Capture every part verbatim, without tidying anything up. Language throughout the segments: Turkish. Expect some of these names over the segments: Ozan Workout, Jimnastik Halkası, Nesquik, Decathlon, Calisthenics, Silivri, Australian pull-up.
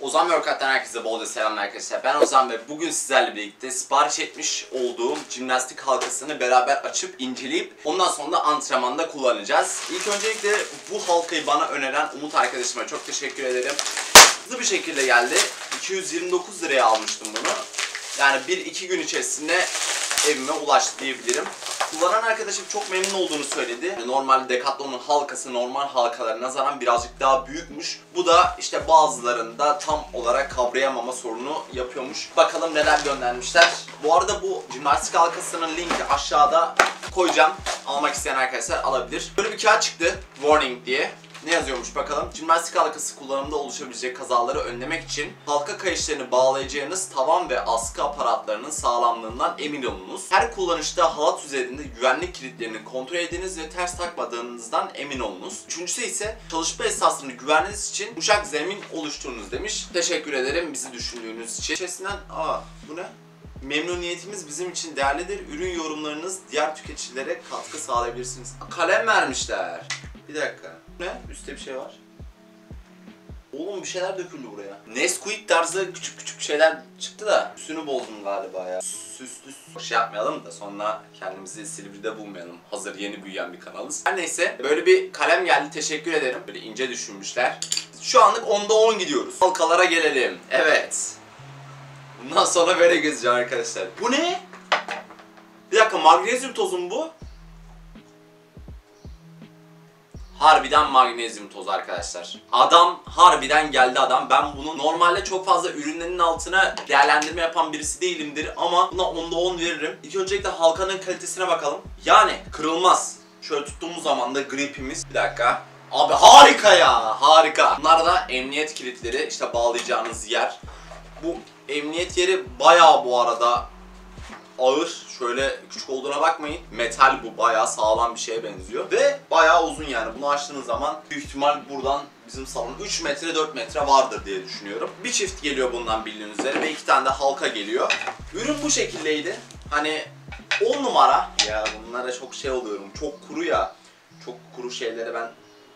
Ozan Workout'tan herkese bolca selam arkadaşlar. Ben Ozan ve bugün sizlerle birlikte sipariş etmiş olduğum jimnastik halkasını beraber açıp inceleyip ondan sonra da antrenmanda kullanacağız. İlk öncelikle bu halkayı bana öneren Umut arkadaşıma çok teşekkür ederim. Hızlı bir şekilde geldi. iki yüz yirmi dokuz liraya almıştım bunu. Yani bir iki gün içerisinde evime ulaştı diyebilirim. Kullanan arkadaşım çok memnun olduğunu söyledi. Normalde Decathlon'un halkası normal halkalara nazaran birazcık daha büyükmüş. Bu da işte bazılarında tam olarak kavrayamama sorunu yapıyormuş. Bakalım neler göndermişler. Bu arada bu jimnastik halkasının linki aşağıda koyacağım. Almak isteyen arkadaşlar alabilir. Böyle bir kağıt çıktı. Warning diye. Ne yazıyormuş bakalım. Jimnastik halkası kullanımında oluşabilecek kazaları önlemek için halka kayışlarını bağlayacağınız tavan ve askı aparatlarının sağlamlığından emin olunuz. Her kullanışta halat üzerinde güvenlik kilitlerini kontrol ediniz ve ters takmadığınızdan emin olunuz. Üçüncüsü ise çalışma esasını güveniniz için yumuşak zemin oluşturunuz demiş. Teşekkür ederim bizi düşündüğünüz için. İçerisinden aa bu ne? Memnuniyetimiz bizim için değerlidir. Ürün yorumlarınız diğer tüketicilere katkı sağlayabilirsiniz. Kalem vermişler. Bir dakika. Ne? Üstte bir şey var. Oğlum bir şeyler döküldü buraya. Nesquik tarzı küçük küçük şeyler çıktı da üstünü bozdum galiba ya. Süslü süs. Şey yapmayalım da sonra kendimizi Silivri'de bulmayalım. Hazır yeni büyüyen bir kanalız. Her neyse böyle bir kalem geldi, teşekkür ederim. Böyle ince düşünmüşler. Şu anlık onda on gidiyoruz. Halkalara gelelim. Evet. Bundan sonra böyle gezeceğim arkadaşlar. Bu ne? Bir dakika, magnezyum tozu mu bu? Harbiden magnezyum tozu arkadaşlar. Adam harbiden geldi adam. Ben bunu normalde çok fazla ürünlerin altına değerlendirme yapan birisi değilimdir ama buna onda on veririm. İlk öncelikle halkanın kalitesine bakalım. Yani kırılmaz. Şöyle tuttuğumuz zaman da gripimiz. Bir dakika. Abi harika ya, harika. Bunlar da emniyet kilitleri, işte bağlayacağınız yer. Bu emniyet yeri bayağı bu arada ağır, şöyle küçük olduğuna bakmayın. Metal bu, bayağı sağlam bir şeye benziyor. Ve bayağı uzun yani. Bunu açtığınız zaman büyük ihtimal buradan bizim salon üç metre dört metre vardır diye düşünüyorum. Bir çift geliyor bundan bildiğiniz üzere ve iki tane de halka geliyor. Ürün bu şekildeydi. Hani on numara. Ya bunlara çok şey oluyorum. Çok kuru ya. Çok kuru şeylere ben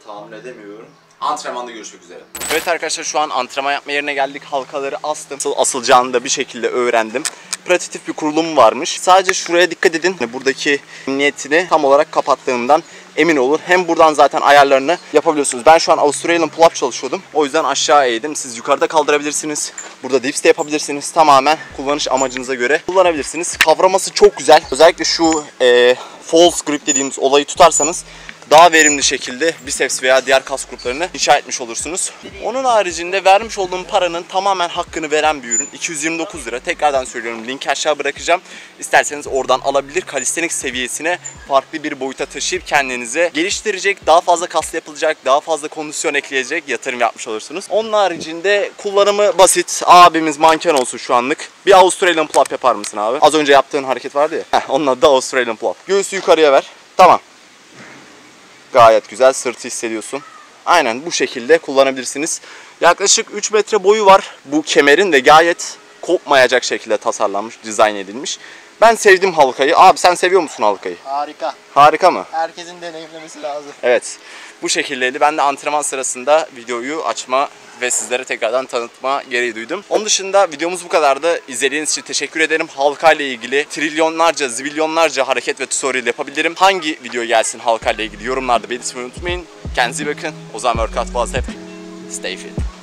tahammül edemiyorum. Antrenmanda görüşmek üzere. Evet arkadaşlar, şu an antrenman yapma yerine geldik. Halkaları astım. Asıl asılacağını da bir şekilde öğrendim. Pratitif bir kurulum varmış. Sadece şuraya dikkat edin. Buradaki niyetini tam olarak kapattığından emin olur. Hem buradan zaten ayarlarını yapabiliyorsunuz. Ben şu an Australian pull-up çalışıyordum. O yüzden aşağı eğdim. Siz yukarıda kaldırabilirsiniz. Burada dips de yapabilirsiniz. Tamamen kullanış amacınıza göre kullanabilirsiniz. Kavraması çok güzel. Özellikle şu e, false grip dediğimiz olayı tutarsanız daha verimli şekilde biceps veya diğer kas gruplarını inşa etmiş olursunuz. Onun haricinde vermiş olduğum paranın tamamen hakkını veren bir ürün. iki yüz yirmi dokuz lira. Tekrardan söylüyorum, linki aşağı bırakacağım. İsterseniz oradan alabilir. Calisthenics seviyesine farklı bir boyuta taşıyıp kendinize geliştirecek, daha fazla kas yapılacak, daha fazla kondisyon ekleyecek yatırım yapmış olursunuz. Onun haricinde kullanımı basit. Abimiz manken olsun şu anlık. Bir Australian pull-up yapar mısın abi? Az önce yaptığın hareket vardı ya. Heh, onun adı da Australian pull-up. Göğsü yukarıya ver. Tamam. Gayet güzel, sırtı hissediyorsun. Aynen bu şekilde kullanabilirsiniz. Yaklaşık üç metre boyu var bu kemerin de, gayet kopmayacak şekilde tasarlanmış, dizayn edilmiş. Ben sevdim halkayı. Abi sen seviyor musun halkayı? Harika. Harika mı? Herkesin deneyimlemesi lazım. Evet. Bu şekildeydi. Ben de antrenman sırasında videoyu açma ve sizlere tekrardan tanıtma gereği duydum. Onun dışında videomuz bu kadardı. İzlediğiniz için teşekkür ederim. Halkayla ilgili trilyonlarca, zibilyonlarca hareket ve tutorial yapabilirim. Hangi video gelsin halkayla ilgili yorumlarda belirtmeyi unutmayın. Kendinize iyi bakın. Ozan Workout was happy. Stay fit.